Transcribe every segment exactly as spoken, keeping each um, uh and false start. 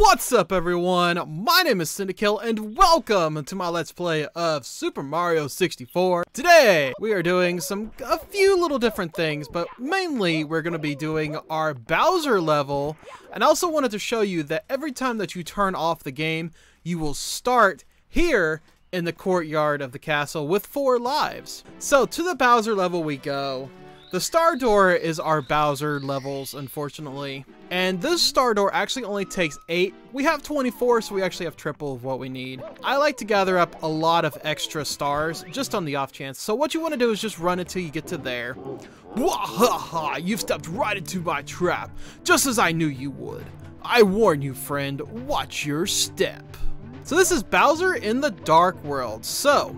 What's up everyone, my name is Cyndakiel and welcome to my Let's Play of Super Mario sixty-four. Today we are doing some a few little different things, but mainly we're going to be doing our Bowser level. And I also wanted to show you that every time that you turn off the game, you will start here in the courtyard of the castle with four lives. So to the Bowser level we go. The Star Door is our Bowser levels, unfortunately. And this Star Door actually only takes eight. We have twenty-four, so we actually have triple of what we need. I like to gather up a lot of extra stars, just on the off chance. So what you want to do is just run until you get to there. Wahaha, you've stepped right into my trap, just as I knew you would. I warn you, friend, watch your step. So this is Bowser in the Dark World. So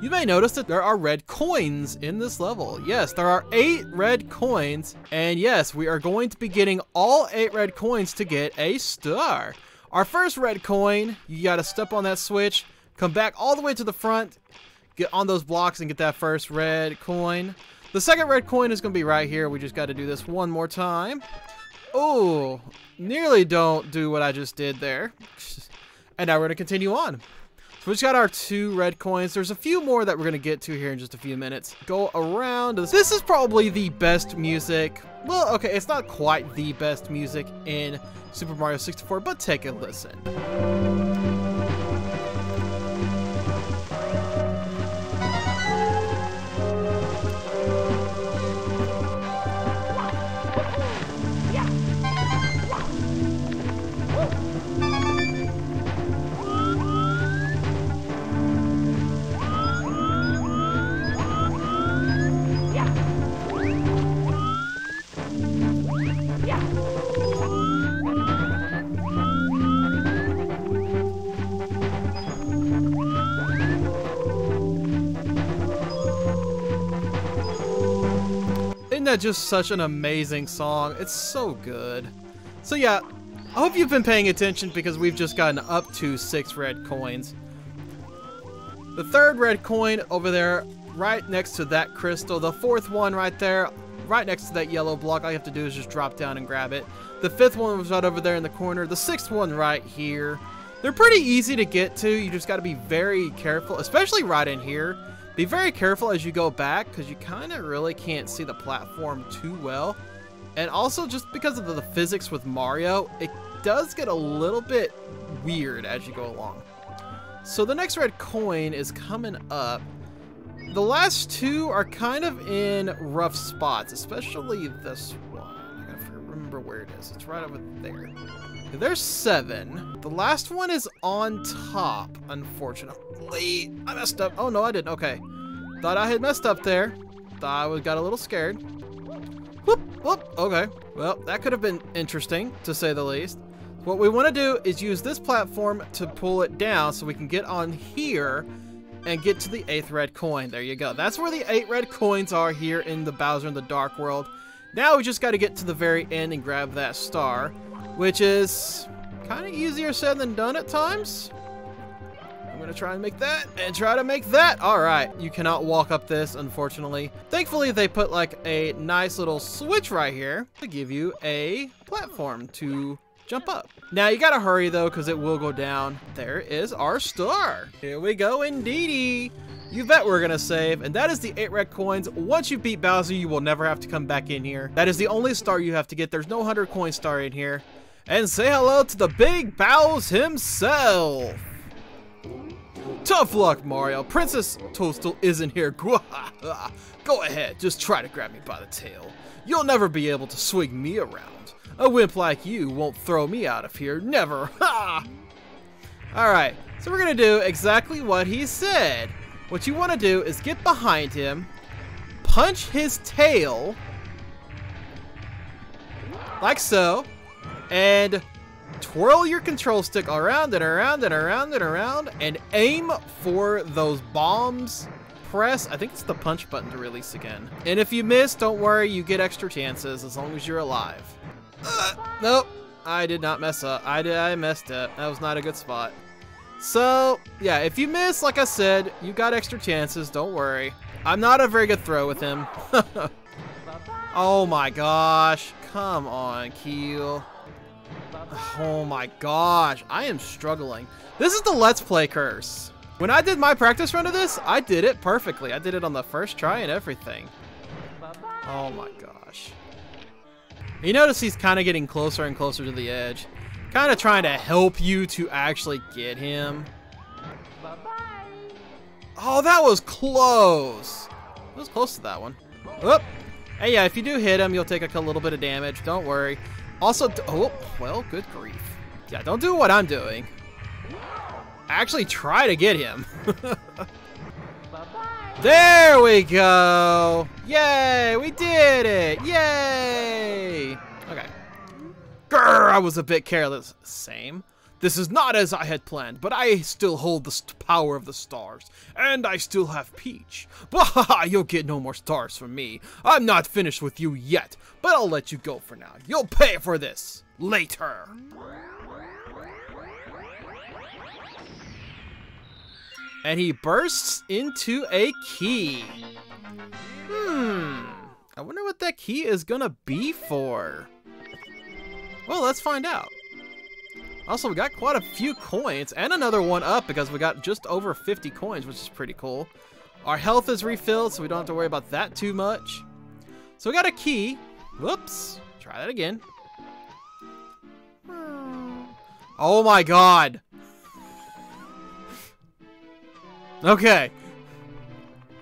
you may notice that there are red coins in this level. Yes, there are eight red coins. And yes, we are going to be getting all eight red coins to get a star. Our first red coin, you gotta step on that switch, come back all the way to the front, get on those blocks and get that first red coin. The second red coin is gonna be right here. We just gotta do this one more time. Oh, nearly don't do what I just did there. And now we're gonna continue on. So we just got our two red coins. There's a few more that we're going to get to here in just a few minutes. Go around. This is probably the best music. Well, okay, it's not quite the best music in Super Mario sixty-four, but take a listen. Just such an amazing song. It's so good. So yeah, I hope you've been paying attention because we've just gotten up to six red coins. The third red coin over there, right next to that crystal. The fourth one right there, right next to that yellow block. All you have to do is just drop down and grab it. The fifth one was right over there in the corner. The sixth one right here. They're pretty easy to get to. You just got to be very careful, especially right in here. Be very careful as you go back because you kind of really can't see the platform too well. And also just because of the, the physics with Mario, it does get a little bit weird as you go along. So the next red coin is coming up. The last two are kind of in rough spots, especially this one. I gotta remember where it is. It's right over there. There's seven. The last one is on top, unfortunately. I messed up. Oh, no, I didn't. Okay. Thought I had messed up there. Thought I got a little scared. Whoop, whoop. Okay. Well, that could have been interesting, to say the least. What we want to do is use this platform to pull it down so we can get on here and get to the eighth red coin. There you go. That's where the eight red coins are here in the Bowser in the Dark World. Now we just got to get to the very end and grab that star, which is kind of easier said than done at times. I'm gonna try and make that and try to make that. All right, you cannot walk up this, unfortunately. Thankfully, they put like a nice little switch right here to give you a platform to jump up. Now you gotta hurry though, cause it will go down. There is our star. Here we go, indeedy. You bet we're gonna save, and that is the eight red coins. Once you beat Bowser, you will never have to come back in here. That is the only star you have to get. There's no one hundred coin star in here. And say hello to the big Bows himself. Tough luck, Mario. Princess Toadstool isn't here. Go ahead, just try to grab me by the tail. You'll never be able to swing me around. A wimp like you won't throw me out of here, never. Ha! All right, so we're gonna do exactly what he said. What you wanna do is get behind him, punch his tail, like so. And twirl your control stick around and around and around and around and aim for those bombs. Press, I think it's the punch button to release again. And if you miss, don't worry, you get extra chances as long as you're alive. Uh, nope, I did not mess up. I did, I messed up. That was not a good spot. So yeah, if you miss, like I said, you got extra chances, don't worry. I'm not a very good throw with him. Oh my gosh. Come on, Keel. Oh my gosh. I am struggling. This is the Let's Play curse. When I did my practice run of this, I did it perfectly. I did it on the first try and everything. Oh my gosh. You notice he's kind of getting closer and closer to the edge. Kind of trying to help you to actually get him. Oh, that was close. I was close to that one. Oop. Hey, yeah, if you do hit him, you'll take a little bit of damage. Don't worry. Also, oh, well, good grief. Yeah, don't do what I'm doing. Actually try to get him. There we go. Yay, we did it. Yay. Okay. Grr, I was a bit careless. Same. This is not as I had planned, but I still hold the power of the stars, and I still have Peach. Bah, you'll get no more stars from me. I'm not finished with you yet, but I'll let you go for now. You'll pay for this later. And he bursts into a key. Hmm. I wonder what that key is gonna be for. Well, let's find out. Also, we got quite a few coins and another one up because we got just over fifty coins, which is pretty cool. Our health is refilled, so we don't have to worry about that too much. So we got a key. Whoops. Try that again. Oh my god. Okay.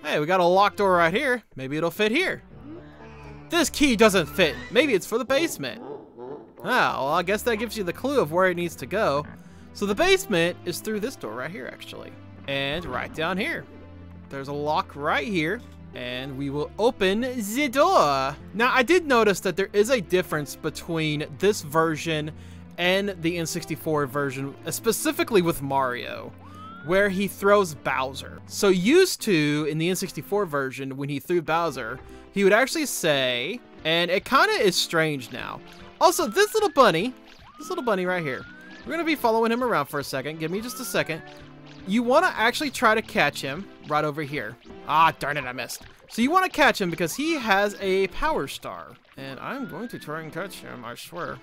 Hey, we got a locked door right here. Maybe it'll fit here. This key doesn't fit. Maybe it's for the basement. Ah, well, I guess that gives you the clue of where it needs to go. So the basement is through this door right here, actually. And right down here. There's a lock right here. And we will open the door. Now, I did notice that there is a difference between this version and the N sixty-four version, specifically with Mario, where he throws Bowser. So used to, in the N sixty-four version, when he threw Bowser, he would actually say, and it kind of is strange now. Also, this little bunny, this little bunny right here, we're going to be following him around for a second. Give me just a second. You want to actually try to catch him right over here. Ah, darn it, I missed. So you want to catch him because he has a power star. And I'm going to try and catch him, I swear.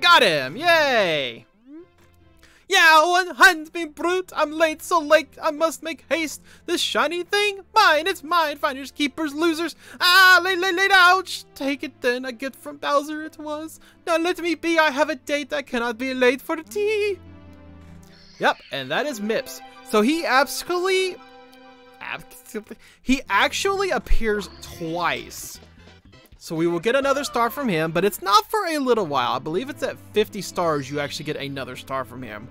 Got him! Yay! Yeah, unhand me, brute. I'm late, so late. I must make haste. This shiny thing, mine, it's mine. Finders, keepers, losers. Ah, lay, lay, lay, ouch. Take it then. I get from Bowser it was. Now let me be. I have a date. I cannot be late for the tea. Yep, and that is Mips. So he absolutely, absolutely, he actually appears twice. So we will get another star from him, but it's not for a little while. I believe it's at fifty stars you actually get another star from him.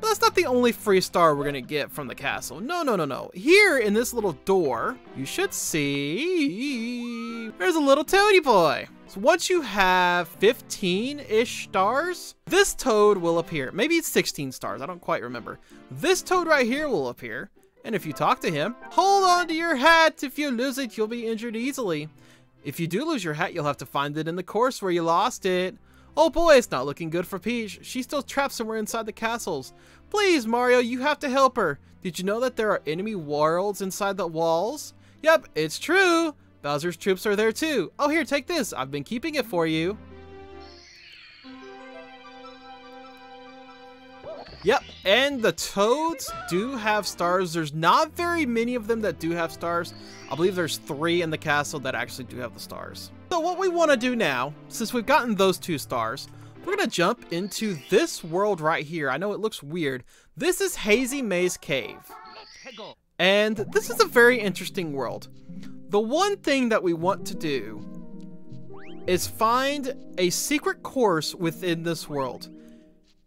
But that's not the only free star we're going to get from the castle. No, no, no, no. Here in this little door, you should see there's a little toady boy. So once you have fifteen-ish stars, this toad will appear. Maybe it's sixteen stars. I don't quite remember. This toad right here will appear. And if you talk to him, hold on to your hat. If you lose it, you'll be injured easily. If you do lose your hat, you'll have to find it in the course where you lost it. Oh boy, it's not looking good for Peach. She's still trapped somewhere inside the castles. Please, Mario, you have to help her. Did you know that there are enemy worlds inside the walls? Yep, it's true. Bowser's troops are there too. Oh, here, take this. I've been keeping it for you. Yep, and the toads do have stars. There's not very many of them that do have stars. I believe there's three in the castle that actually do have the stars. So what we want to do now, since we've gotten those two stars, we're going to jump into this world right here. I know it looks weird. This is Hazy Maze Cave. And this is a very interesting world. The one thing that we want to do is find a secret course within this world.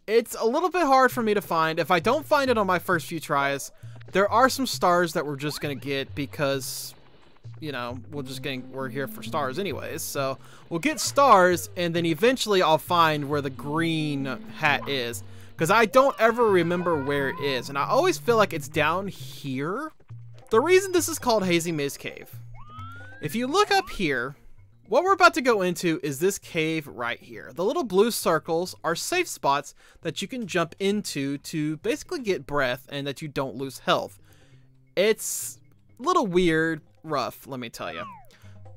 It's a little bit hard for me to find. If I don't find it on my first few tries, there are some stars that we're just going to get because, you know, we're just getting, we're here for stars anyways. So we'll get stars and then eventually I'll find where the green hat is because I don't ever remember where it is. And I always feel like it's down here. The reason this is called Hazy Maze Cave, if you look up here, what we're about to go into is this cave right here. The little blue circles are safe spots that you can jump into to basically get breath and that you don't lose health. It's a little weird, rough, let me tell you.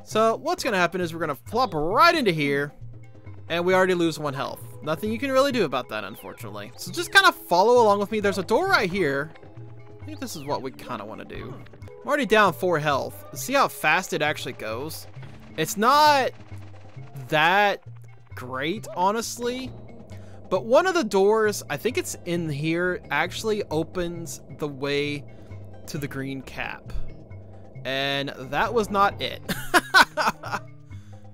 So what's gonna happen is we're gonna flop right into here, and we already lose one health. Nothing you can really do about that, unfortunately. So just kind of follow along with me. There's a door right here. I think this is what we kind of want to do. I'm already down four health. See how fast it actually goes? It's not that great, honestly. But one of the doors, I think it's in here, actually opens the way to the green cap. And that was not it.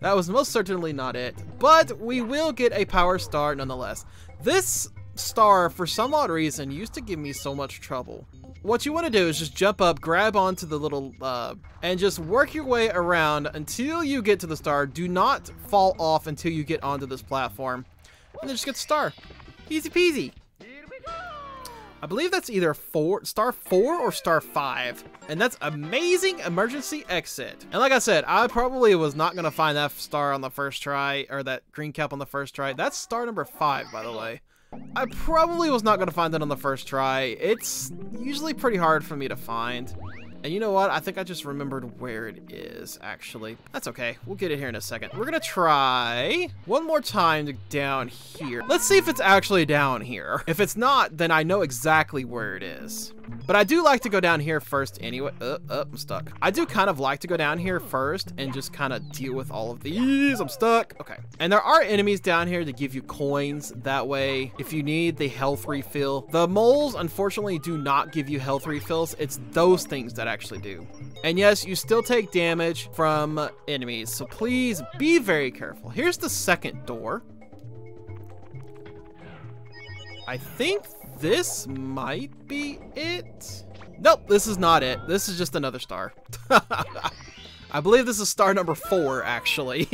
That was most certainly not it. But we will get a power star nonetheless. This star, for some odd reason, used to give me so much trouble. What you want to do is just jump up, grab onto the little, uh, and just work your way around until you get to the star. Do not fall off until you get onto this platform. And then just get the star. Easy peasy. I believe that's either four, star four or star five. And that's amazing emergency exit. And like I said, I probably was not gonna find that star on the first try, or that green cap on the first try. That's star number five, by the way. I probably was not gonna find that on the first try. It's usually pretty hard for me to find. And you know what? I think I just remembered where it is, actually. That's okay. We'll get it here in a second. We're gonna try one more time down here. Let's see if it's actually down here. If it's not, then I know exactly where it is. But I do like to go down here first anyway. Uh, uh, I'm stuck. I do kind of like to go down here first and just kind of deal with all of these. I'm stuck. Okay. And there are enemies down here to give you coins. That way, if you need the health refill, the moles, unfortunately, do not give you health refills. It's those things that actually do. And yes, you still take damage from enemies. So please be very careful. Here's the second door. I think this might be it. Nope, this is not it. This is just another star. I believe this is star number four, actually.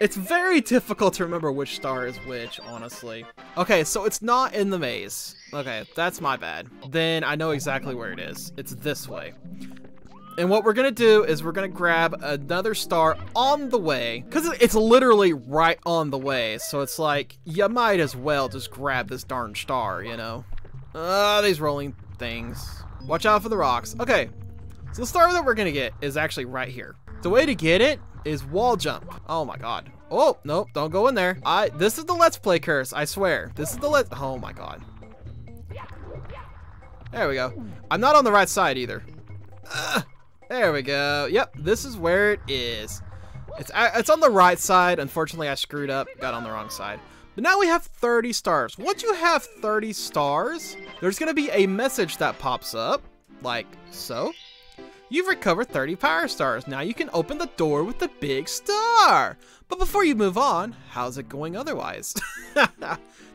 It's very difficult to remember which star is which, honestly. Okay, so it's not in the maze. Okay, that's my bad. Then I know exactly where it is. It's this way. And what we're gonna do is we're gonna grab another star on the way, because it's literally right on the way. So it's like, you might as well just grab this darn star, you know? Ah, uh, these rolling things. Watch out for the rocks. Okay, so the star that we're gonna get is actually right here. The way to get it is wall jump. Oh my God. Oh, nope, don't go in there. I. This is the Let's Play curse, I swear. This is the Let's, oh my God. There we go. I'm not on the right side either. Ugh. There we go. Yep, this is where it is. It's it's on the right side. Unfortunately, I screwed up, got on the wrong side. But now we have thirty stars. Once you have thirty stars, there's gonna be a message that pops up, like so. You've recovered thirty power stars. Now you can open the door with the big star. But before you move on, how's it going otherwise?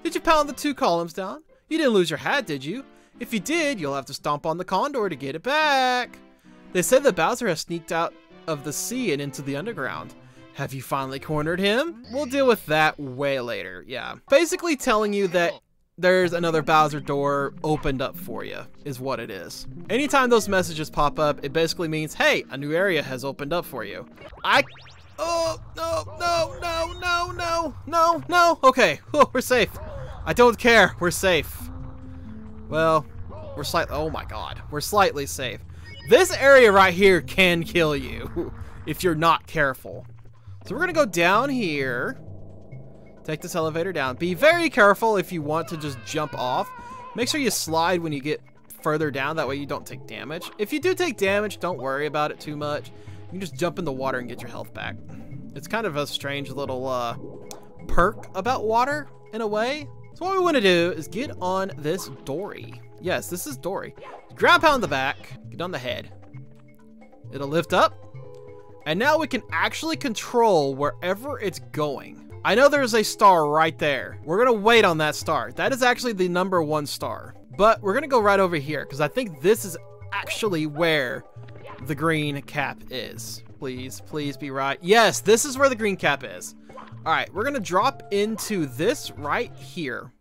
Did you pound the two columns down? You didn't lose your hat, did you? If you did, you'll have to stomp on the condor to get it back. They said that Bowser has sneaked out of the sea and into the underground. Have you finally cornered him? We'll deal with that way later, yeah. Basically telling you that there's another Bowser door opened up for you, is what it is. Anytime those messages pop up, it basically means, hey, a new area has opened up for you. I, oh, no, no, no, no, no, no, no. Okay, oh, we're safe. I don't care, we're safe. Well, we're slightly, oh my God, we're slightly safe. This area right here can kill you if you're not careful. So we're gonna go down here, take this elevator down. Be very careful if you want to just jump off. Make sure you slide when you get further down, that way you don't take damage. If you do take damage, don't worry about it too much. You can just jump in the water and get your health back. It's kind of a strange little uh, perk about water in a way. So what we wanna do is get on this Dory. Yes, this is Dory. Ground pound the back, get on the head. It'll lift up. And now we can actually control wherever it's going. I know there's a star right there. We're gonna wait on that star. That is actually the number one star. But we're gonna go right over here because I think this is actually where the green cap is. Please, please be right. Yes, this is where the green cap is. All right, we're gonna drop into this right here.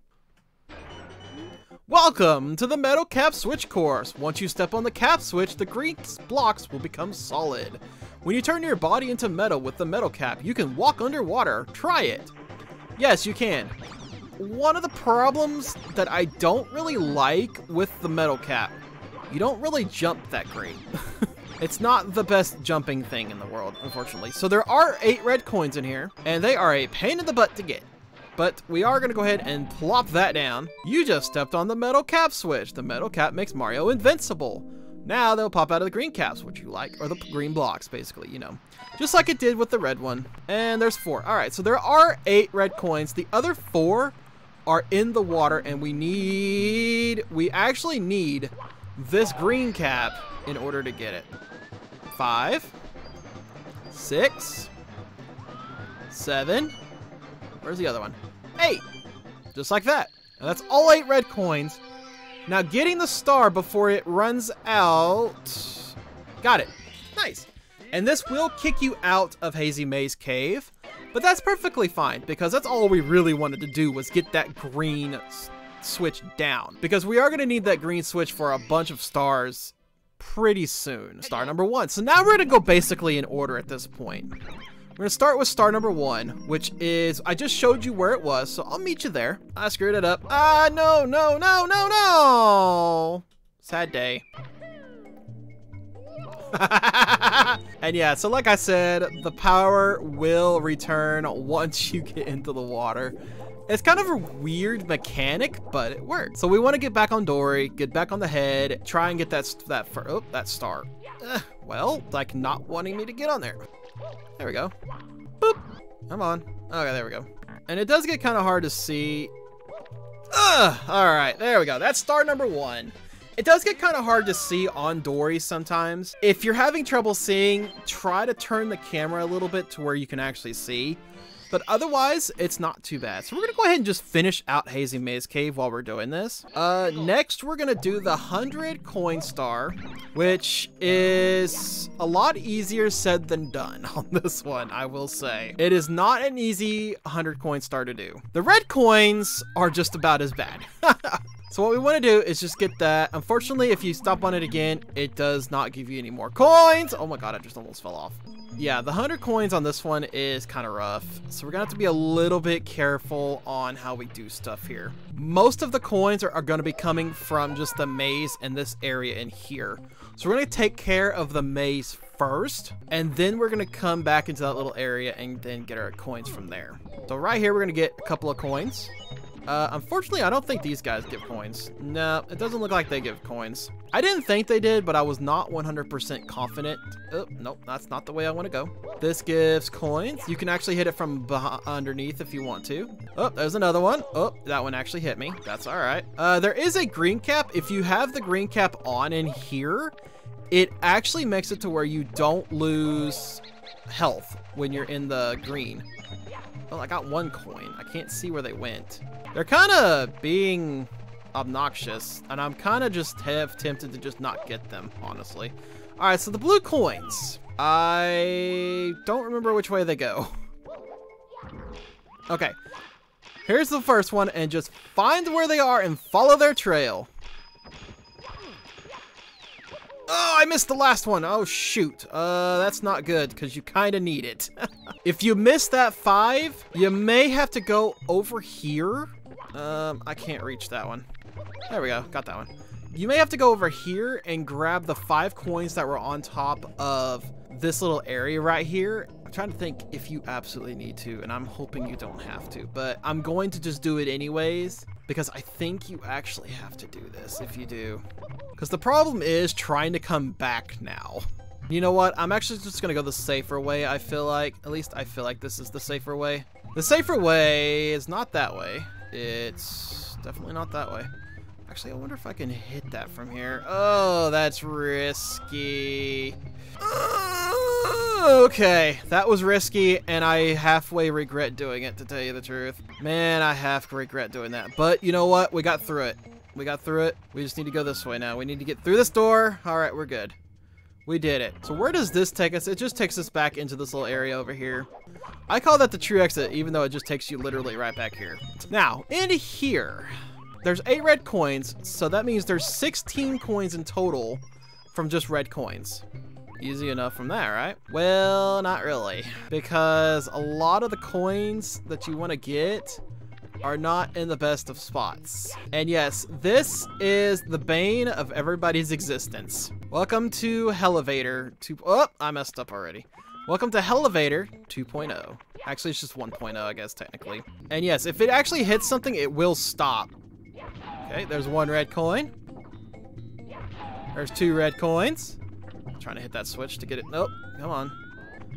Welcome to the Metal Cap Switch course. Once you step on the cap switch, the green blocks will become solid. When you turn your body into metal with the metal cap, you can walk underwater. Try it. Yes, you can. One of the problems that I don't really like with the metal cap, you don't really jump that great. It's not the best jumping thing in the world, unfortunately. So there are eight red coins in here, and they are a pain in the butt to get. But we are gonna go ahead and plop that down. You just stepped on the metal cap switch. The metal cap makes Mario invincible. Now they'll pop out of the green caps, which you like, or the green blocks, basically, you know. Just like it did with the red one. And there's four. All right, so there are eight red coins. The other four are in the water, and we need, we actually need this green cap in order to get it. Five, six, seven, where's the other one? Eight, just like that. Now that's all eight red coins. Now getting the star before it runs out, got it, nice. And this will kick you out of Hazy Maze Cave, but that's perfectly fine because that's all we really wanted to do was get that green switch down, because we are gonna need that green switch for a bunch of stars pretty soon. Star number one. So now we're gonna go basically in order at this point. We're gonna start with star number one, which is, I just showed you where it was, so I'll meet you there. I screwed it up. Ah, no, no, no, no, no! Sad day. And yeah, so like I said, the power will return once you get into the water. It's kind of a weird mechanic, but it works. So we want to get back on Dory, get back on the head, try and get that, that, for, oh, that star. Uh, well, like not wanting me to get on there. There we go. Boop. Come on. Okay, there we go. And it does get kind of hard to see. Ugh! All right, there we go. That's star number one. It does get kind of hard to see on Dory sometimes. If you're having trouble seeing, try to turn the camera a little bit to where you can actually see. But otherwise, it's not too bad. So we're gonna go ahead and just finish out Hazy Maze Cave while we're doing this. Uh, next, we're gonna do the one hundred coin star, which is a lot easier said than done on this one, I will say. It is not an easy one hundred coin star to do. The red coins are just about as bad. So what we wanna do is just get that. Unfortunately, if you stop on it again, it does not give you any more coins. Oh my God, I just almost fell off. Yeah, the one hundred coins on this one is kind of rough. So we're gonna have to be a little bit careful on how we do stuff here. Most of the coins are, are gonna be coming from just the maze and this area in here. So we're gonna take care of the maze first, and then we're gonna come back into that little area and then get our coins from there. So right here, we're gonna get a couple of coins. Uh, unfortunately, I don't think these guys give coins. No, it doesn't look like they give coins. I didn't think they did, but I was not one hundred percent confident. Oh, nope, that's not the way I want to go. This gives coins. You can actually hit it from underneath if you want to. Oh, there's another one. Oh, that one actually hit me. That's all right. Uh, there is a green cap. If you have the green cap on in here, it actually makes it to where you don't lose health when you're in the green. Well, I got one coin. I can't see where they went. They're kind of being obnoxious, and I'm kind of just have tempted to just not get them, honestly. All right, so the blue coins. I don't remember which way they go. Okay, here's the first one, and just find where they are and follow their trail. Oh, I missed the last one. Oh, shoot. Uh, that's not good because you kind of need it. If you miss that five, you may have to go over here. Um, I can't reach that one. There we go. Got that one. You may have to go over here and grab the five coins that were on top of this little area right here. I'm trying to think if you absolutely need to, and I'm hoping you don't have to, but I'm going to just do it anyways because I think you actually have to do this if you do. Because the problem is trying to come back now. You know what? I'm actually just gonna go the safer way, I feel like. At least I feel like this is the safer way. The safer way is not that way. It's definitely not that way. Actually, I wonder if I can hit that from here. Oh, that's risky. Okay, that was risky, and I halfway regret doing it, to tell you the truth. Man, I half regret doing that. But you know what? We got through it. We got through it. We just need to go this way now. We need to get through this door. All right, we're good. We did it. So where does this take us? It just takes us back into this little area over here. I call that the true exit, even though it just takes you literally right back here. Now, in here, there's eight red coins, so that means there's sixteen coins in total from just red coins. Easy enough from that, right? Well, not really, because a lot of the coins that you want to get are not in the best of spots. And yes, this is the bane of everybody's existence. Welcome to Hellevator two. Oh, I messed up already. Welcome to Hellevator two point oh. Actually, it's just one point oh, I guess, technically. And yes, if it actually hits something, it will stop. Okay, there's one red coin. There's two red coins. I'm trying to hit that switch to get it. Nope, come on.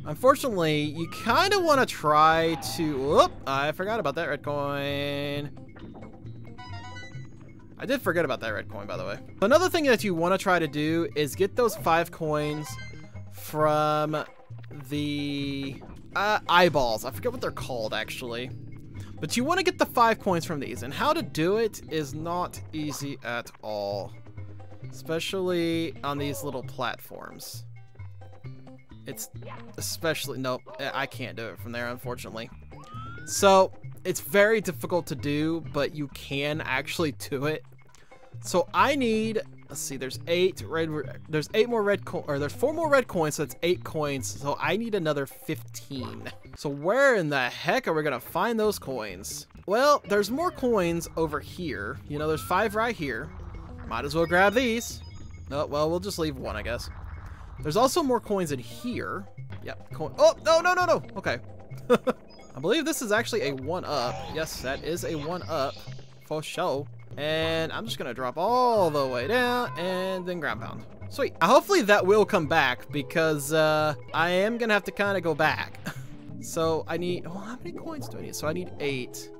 Unfortunately, you kind of want to try to... Whoop, I forgot about that red coin. I did forget about that red coin, by the way. Another thing that you want to try to do is get those five coins from... the uh, eyeballs. I forget what they're called, actually. But you want to get the five coins from these, and how to do it is not easy at all. Especially on these little platforms. It's especially... Nope, I can't do it from there, unfortunately. So, it's very difficult to do, but you can actually do it. So, I need... Let's see, there's eight red, there's eight more red coins, or there's four more red coins, so that's eight coins, so I need another fifteen. So where in the heck are we gonna find those coins? Well, there's more coins over here. You know, there's five right here. Might as well grab these. Oh, well, we'll just leave one, I guess. There's also more coins in here. Yep, coin, oh, no, no, no, no, okay. I believe this is actually a one-up. Yes, that is a one-up, for sure. And I'm just gonna drop all the way down and then ground pound. Sweet. Hopefully that will come back because uh, I am gonna have to kind of go back. So I need, oh, how many coins do I need? So I need eight,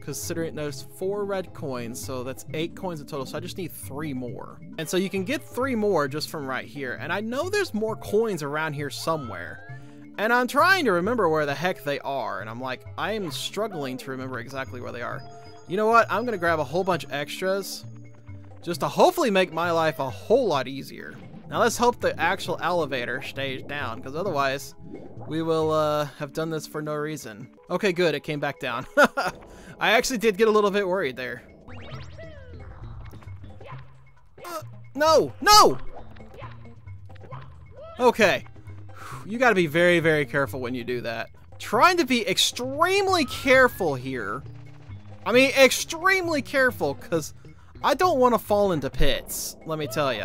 considering there's four red coins. So that's eight coins in total. So I just need three more. And so you can get three more just from right here. And I know there's more coins around here somewhere. And I'm trying to remember where the heck they are. And I'm like, I am struggling to remember exactly where they are. You know what? I'm gonna grab a whole bunch of extras just to hopefully make my life a whole lot easier. Now let's hope the actual elevator stays down, because otherwise we will uh, have done this for no reason. Okay, good, it came back down. I actually did get a little bit worried there. Uh, no, no! Okay, you gotta be very, very careful when you do that. Trying to be extremely careful here. I mean, extremely careful, because I don't want to fall into pits, let me tell you.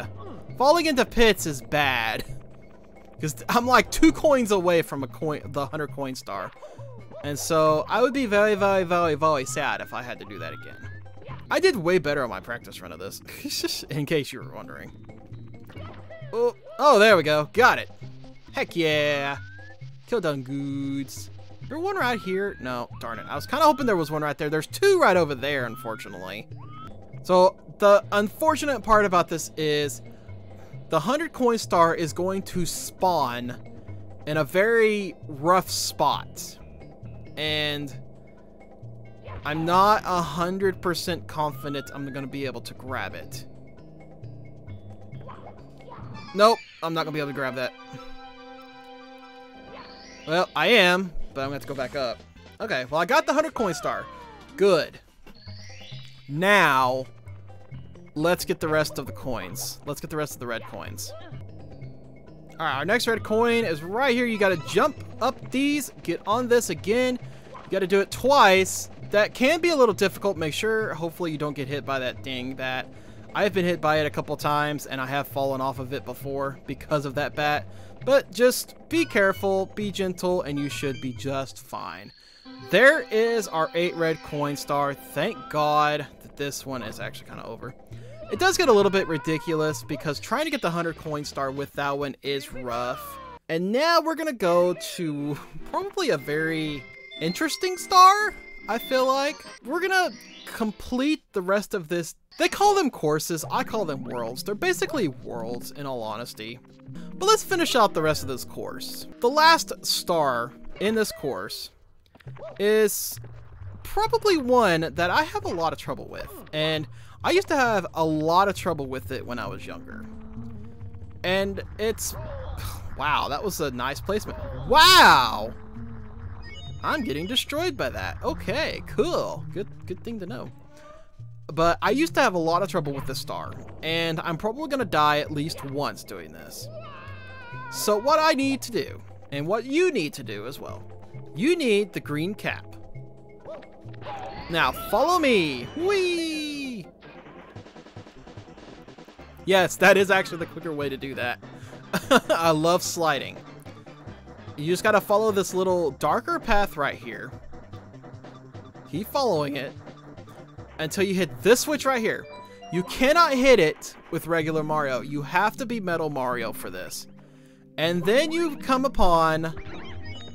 Falling into pits is bad, because I'm like two coins away from a coin, the one hundred coin star. And so I would be very, very, very, very sad if I had to do that again. I did way better on my practice run of this, in case you were wondering. Oh, oh, there we go. Got it. Heck yeah. Kill done goods. There one right here? No, darn it. I was kind of hoping there was one right there. There's two right over there, unfortunately. So the unfortunate part about this is the one hundred coin star is going to spawn in a very rough spot. And I'm not one hundred percent confident I'm going to be able to grab it. Nope, I'm not going to be able to grab that. Well, I am. But I'm gonna have to go back up. Okay, well I got the one hundred coin star. Good. Now, let's get the rest of the coins. Let's get the rest of the red coins. All right, our next red coin is right here. You gotta jump up these, get on this again. You gotta do it twice. That can be a little difficult. Make sure, hopefully you don't get hit by that dang bat. I've been hit by it a couple times and I have fallen off of it before because of that bat. But just be careful, be gentle, and you should be just fine. There is our eight red coin star. Thank God that this one is actually kind of over. It does get a little bit ridiculous because trying to get the one hundred coin star with that one is rough. And now we're going to go to probably a very interesting star, I feel like. We're going to complete the rest of this. They call them courses, I call them worlds. They're basically worlds, in all honesty. But let's finish out the rest of this course. The last star in this course is probably one that I have a lot of trouble with. And I used to have a lot of trouble with it when I was younger. And it's, wow, that was a nice placement. Wow! I'm getting destroyed by that. Okay, cool, good, good thing to know. But I used to have a lot of trouble with this star, and I'm probably gonna die at least once doing this. So what I need to do, and what you need to do as well, you need the green cap. Now follow me. Whee! Yes, that is actually the quicker way to do that. I love sliding. You just gotta follow this little darker path right here. Keep following it until you hit this switch right here. You cannot hit it with regular Mario. You have to be Metal Mario for this. And then you come upon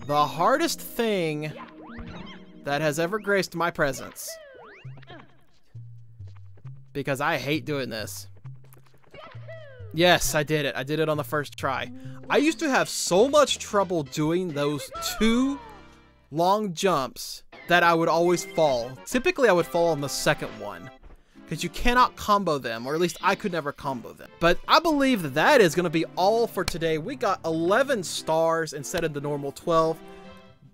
the hardest thing that has ever graced my presence, because I hate doing this. Yes, I did it. I did it on the first try. I used to have so much trouble doing those two long jumps that I would always fall. Typically, I would fall on the second one because you cannot combo them, or at least I could never combo them. But I believe that, that is going to be all for today. We got eleven stars instead of the normal twelve,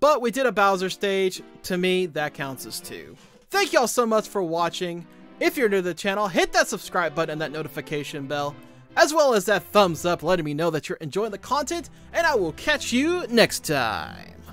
but we did a Bowser stage. To me, that counts as two. Thank y'all so much for watching. If you're new to the channel, hit that subscribe button and that notification bell, as well as that thumbs up letting me know that you're enjoying the content, and I will catch you next time.